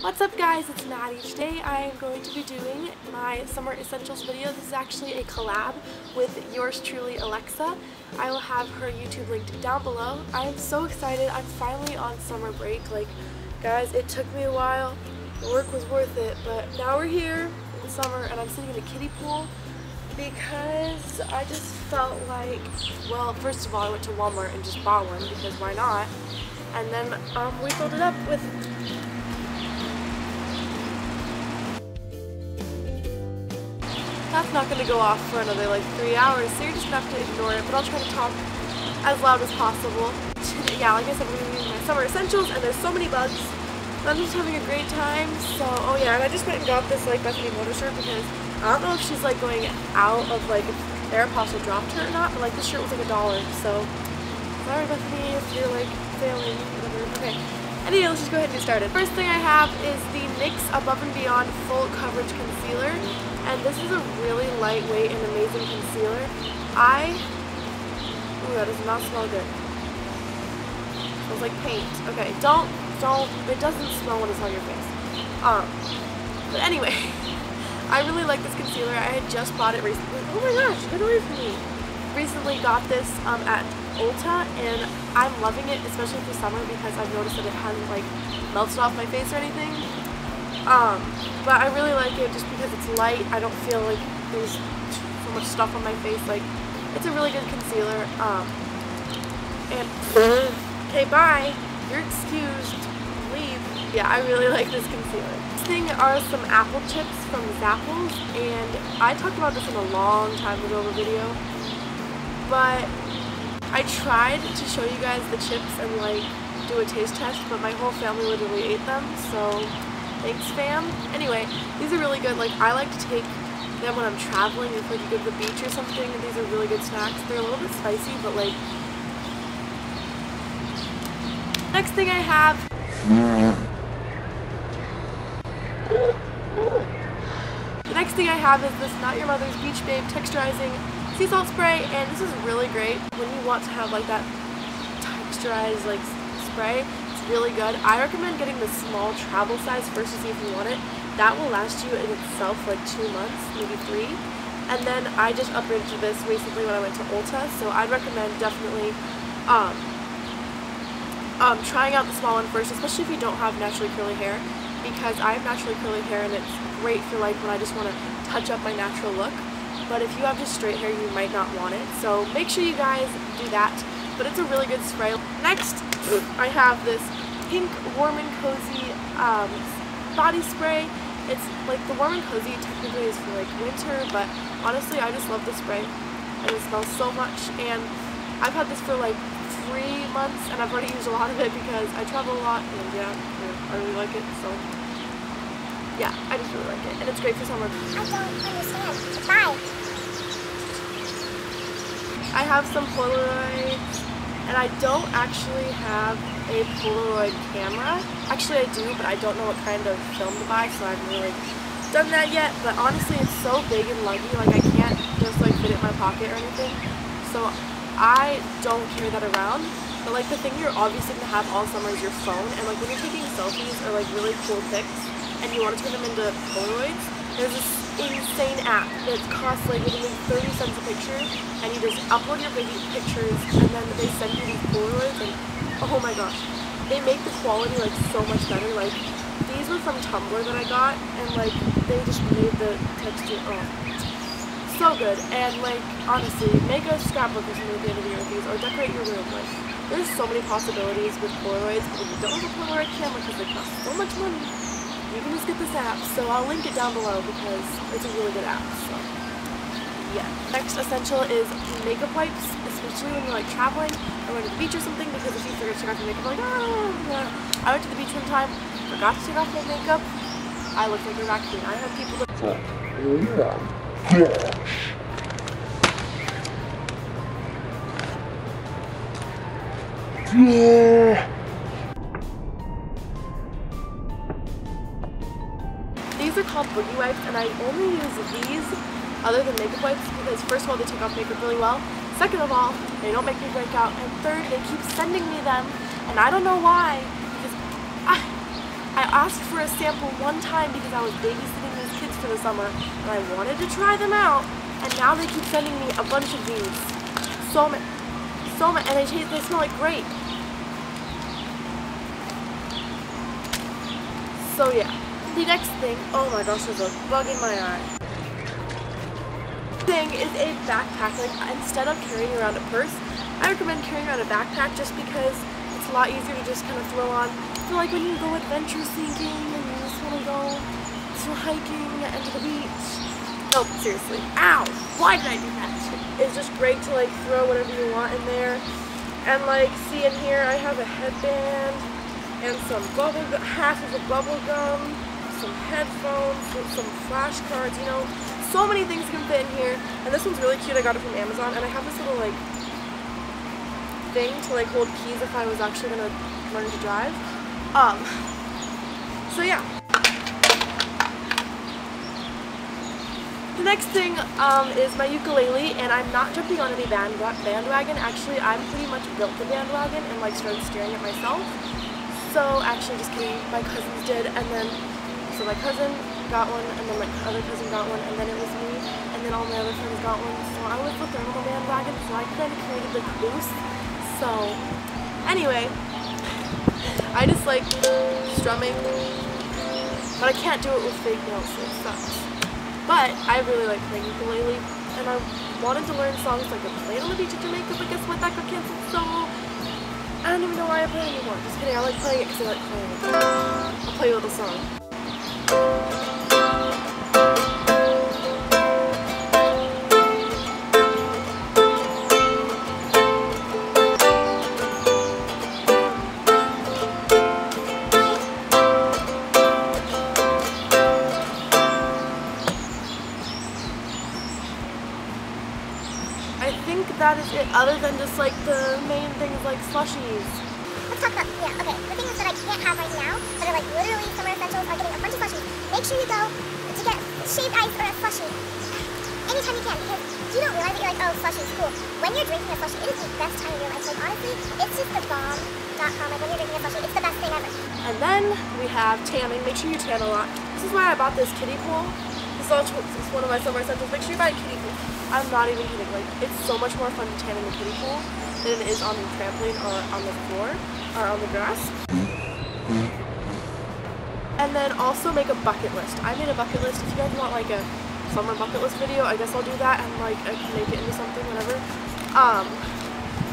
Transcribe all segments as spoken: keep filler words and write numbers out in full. What's up guys, it's Maddie. Today I am going to be doing my summer essentials video. This is actually a collab with yours truly, Alexa. I will have her YouTube linked down below. I am so excited. I'm finally on summer break. Like, guys, it took me a while. The work was worth it, but now we're here in the summer and I'm sitting in a kiddie pool because I just felt like, well, first of all, I went to Walmart and just bought one because why not? And then um, we filled it up with that's not going to go off for another like three hours, so you're just going to have to ignore it, but I'll try to talk as loud as possible. Yeah, like I said, I'm going to be using my summer essentials, and there's so many bugs. I'm just having a great time, so, oh yeah, and I just went and got this like Bethany Motor Shirt because I don't know if she's like going out of like if Aeropostale dropped her or not, but like this shirt was like a dollar, so sorry Bethany if you're like failing, whatever, okay. Anyway, let's just go ahead and get started. First thing I have is the NYX Above and Beyond Full Coverage Concealer. And this is a really lightweight and amazing concealer. I, ooh, that does not smell good. It smells like paint. Okay, don't, don't, it doesn't smell when it's on your face. Um, but anyway, I really like this concealer. I had just bought it recently. Oh my gosh, get away from me. Recently got this um, at Ulta, and I'm loving it, especially for summer, because I've noticed that it hasn't, like, melted off my face or anything. Um, but I really like it just because it's light. I don't feel like there's so much stuff on my face. Like, it's a really good concealer. Um, and, okay, bye. You're excused. Leave. Yeah, I really like this concealer. Next thing are some apple chips from Zapples, and I talked about this in a long time ago in a video, but I tried to show you guys the chips and, like, do a taste test, but my whole family literally ate them, so... thanks, fam. Anyway, these are really good. Like, I like to take them when I'm traveling, if like you go to the beach or something, and these are really good snacks. They're a little bit spicy, but like... Next thing I have... The next thing I have is this Not Your Mother's Beach Babe Texturizing Sea Salt Spray, and this is really great when you want to have like that texturized like spray. Really good. I recommend getting the small travel size first to see if you want it. That will last you in itself like two months, maybe three. And then I just upgraded to this recently when I went to Ulta, so I'd recommend definitely um, um, trying out the small one first, especially if you don't have naturally curly hair, because I have naturally curly hair and it's great for like when I just want to touch up my natural look. But if you have just straight hair, you might not want it. So make sure you guys do that. But it's a really good spray. Next, I have this pink Warm and Cozy um, body spray. It's like the Warm and Cozy technically is for like winter, but honestly I just love the spray and it smells so much, and I've had this for like three months and I've already used a lot of it because I travel a lot, and yeah, yeah I really like it, so yeah, I just really like it, and it's great for summer. I don't understand. Bye. I have some Polaroids. And I don't actually have a Polaroid camera. Actually I do, but I don't know what kind of film to buy, so I haven't really done that yet. But honestly, it's so big and luggy, like I can't just like fit it in my pocket or anything. So I don't carry that around. But like the thing you're obviously gonna have all summer is your phone. And like when you're taking selfies or like really cool pics and you want to turn them into Polaroids, there's this insane app that costs like literally thirty cents a picture, and you just upload your baby pictures and then they send you these Polaroids, and oh my gosh, they make the quality like so much better. Like these were from Tumblr that I got, and like they just made the texture, oh so good. And like honestly, make a scrapbook or something at the end of the year with these, or decorate your room. Like there's so many possibilities with Polaroids, but if you don't have a Polaroid camera because they cost so much money, you can just get this app, so I'll link it down below because it's a really good app, so yeah. Next essential is makeup wipes, especially when you're like traveling or going to the beach or something, because if you forget to take off your makeup, like, oh, yeah. I went to the beach one time, forgot to take off my makeup, I looked like a raccoon. I have people that... Yeah. Yeah. These are called Boogie Wipes, and I only use these other than makeup wipes because first of all, they take off makeup really well, second of all, they don't make me break out, and third, they keep sending me them, and I don't know why, because I, I asked for a sample one time because I was babysitting these kids for the summer and I wanted to try them out, and now they keep sending me a bunch of these. So many, so many, and they, taste, they smell like grape. So yeah, the next thing, oh my gosh, there's a bug in my eye. Thing is a backpack. Like, instead of carrying around a purse, I recommend carrying around a backpack just because it's a lot easier to just kind of throw on. So like when you go adventure seeking and you just want to go to hiking and to the beach. No, seriously. Ow! Why did I do that? It's just great to like throw whatever you want in there. And like, see in here I have a headband and some bubble gum, half of a bubble gum, some headphones, some flashcards, you know. So many things can fit in here, and this one's really cute. I got it from Amazon, and I have this little like thing to like hold keys if I was actually gonna learn to drive. Um. So yeah. The next thing um, is my ukulele, and I'm not jumping onto the band bandwagon. Actually, I'm pretty much built the bandwagon and like started staring at myself. So actually, just kidding. My cousins did, and then so my cousin got one, and then my other cousin got one, and then it was me, and then all my other friends got one, so I was the third on the bandwagon, so I kind of created the caboose. So anyway, I just like strumming, but I can't do it with fake notes, so it sucks. But I really like playing ukulele, and I wanted to learn songs so I could play it on the beach at Jamaica, but guess what, that got canceled, so I don't even know why I play it anymore. Just kidding, I like playing it because I like playing it. I'll play you a little song. That is it, other than just like the main things like slushies. Let's talk about, yeah, okay, the things that I can't have right now, but are like literally summer essentials, are getting a bunch of slushies. Make sure you go to get shaved ice or a slushie anytime you can, because you don't realize that you're like, oh, slushie's cool. When you're drinking a slushie, it is the best time of your life. Like honestly, it's just the bomb dot com. Like when you're drinking a slushie, it's the best thing ever. And then we have tanning. Make sure you tan a lot. This is why I bought this kiddie pool. This is one of my summer essentials. Make sure you buy a kiddie pool. I'm not even kidding, like, it's so much more fun to tan in the kiddie pool than it is on the trampoline or on the floor or on the grass. And then also make a bucket list. I made a bucket list. If you guys want, like, a summer bucket list video, I guess I'll do that, and, like, I can make it into something, whatever. Um,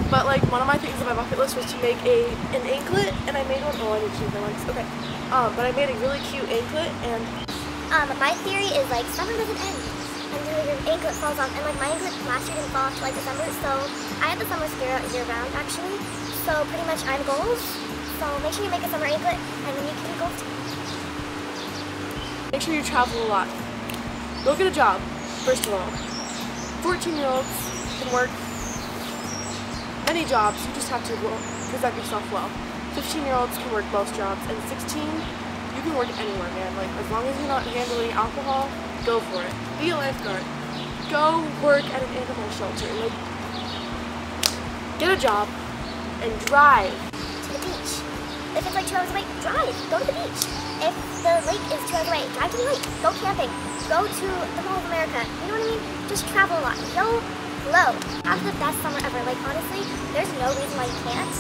but, like, one of my things on my bucket list was to make a an anklet, and I made one, oh, I need to use my legs, okay. Um, but I made a really cute anklet, and... Um, my theory is, like, summer doesn't end. And your anklet falls off, and like my anklet last year didn't fall off till like December, so I have the summer spirit year round actually, so pretty much I'm goals, so make sure you make a summer anklet and then you can be goals. Make sure you travel a lot. Go get a job, first of all. fourteen year olds can work many jobs, you just have to present yourself well. fifteen year olds can work most jobs, and sixteen, you can work anywhere, man. Like as long as you're not handling alcohol, go for it. Be a lifeguard. Go work at an animal shelter. Like, get a job and drive to the beach. If it's like two hours away, drive. Go to the beach. If the lake is two hours away, drive to the lake. Go camping. Go to the Mall of America. You know what I mean? Just travel a lot. Go low. Have the best summer ever. Like honestly, there's no reason why you can't.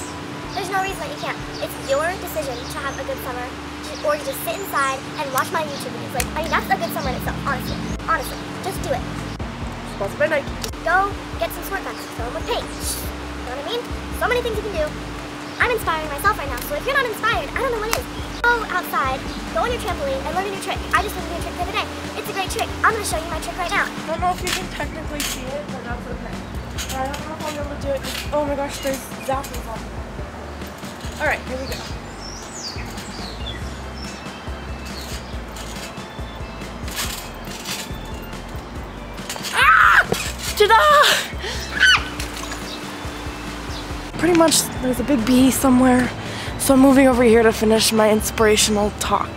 There's no reason why you can't. It's your decision to have a good summer. Or to just sit inside and watch my YouTube videos. Like, I mean, that's a good summer in itself, honestly. Honestly, just do it. Sponsored by Nike. Just go get some sport packs, fill them with paint. You know what I mean? So many things you can do. I'm inspiring myself right now, so if you're not inspired, I don't know what is. Go outside, go on your trampoline, and learn a new trick. I just learned a new trick the other day. It's a great trick. I'm going to show you my trick right now. I don't know if you can technically see it, but that's okay. I don't know if I'll be able to do it. Oh my gosh, there's Zapples on there. Alright, here we go. Pretty much, there's a big bee somewhere, so I'm moving over here to finish my inspirational talk.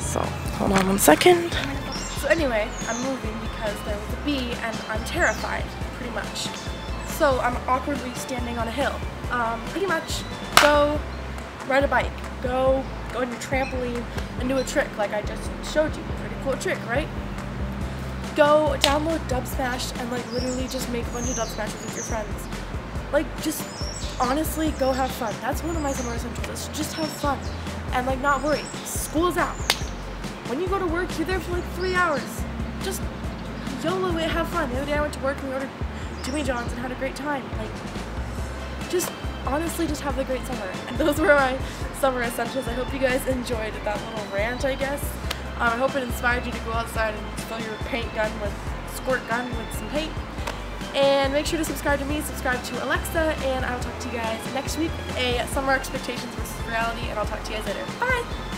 So, hold on one second. So anyway, I'm moving because there was a bee and I'm terrified, pretty much. So I'm awkwardly standing on a hill. Um, pretty much, go ride a bike. go go on your trampoline and do a trick like I just showed you. Pretty cool trick, right? Go download Dubsmash and like literally just make a bunch of Dubsmashes with your friends. Like just honestly go have fun. That's one of my summer essentials. Just have fun and like not worry. School's out. When you go to work, you're there for like three hours. Just YOLO it, have fun. The other day I went to work and we ordered Jimmy John's and had a great time. Like, just honestly just have a great summer. And those were my summer essentials. I hope you guys enjoyed that little rant, I guess. Um, I hope it inspired you to go outside and fill your paint gun with, squirt gun with some paint. And make sure to subscribe to me, subscribe to Alexa, and I'll talk to you guys next week with a Summer Expectations versus Reality, and I'll talk to you guys later. Bye!